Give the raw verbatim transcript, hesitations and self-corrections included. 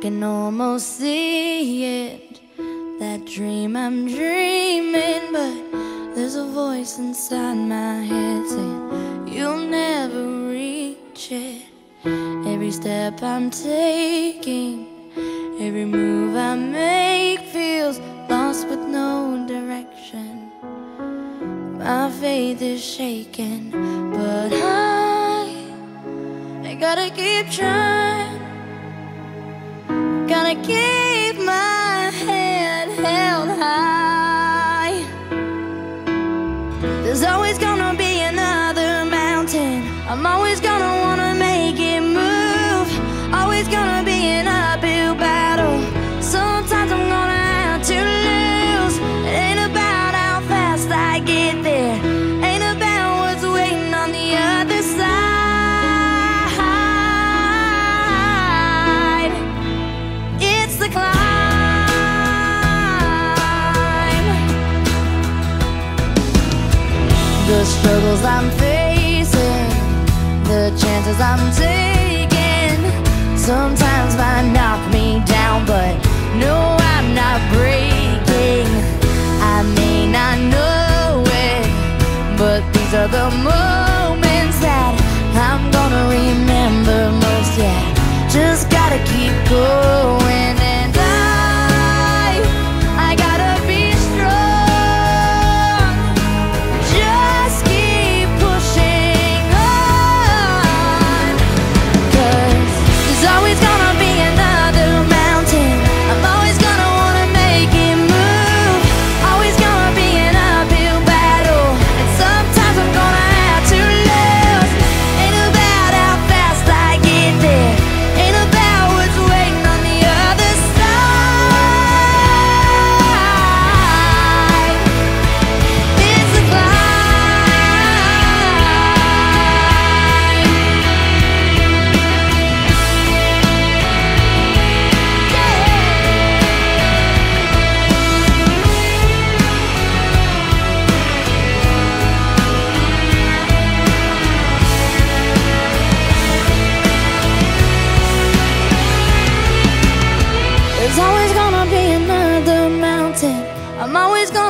can almost see it, that dream I'm dreaming. But there's a voice inside my head saying you'll never reach it. Every step I'm taking, every move I make feels lost with no direction. My faith is shaken, but I, I gotta keep trying. Gotta keep my head held high. There's always gonna be another mountain. I'm always gonna wanna make it move. Always gonna be an uphill battle. Sometimes I'm gonna have to lose. It ain't about how fast I get there, ain't about what's waiting on the other side. It's the climb. The struggles I'm facing, the chances I'm taking, sometimes might knock me down, but no, I'm not breaking. I may not know it, but these are the moments that I'm gonna remember most. Yeah, just gotta keep going. And I, I gotta be strong. Just keep pushing on. 'Cause there's always gonna be another mountain. I'm always gonna wanna make it move. Always gonna be an uphill battle. And sometimes I'm gonna have to lose. Ain't about how fast I get there, ain't about what's waiting on the other side. It's the climb. There's always gonna be another mountain. I'm always gonna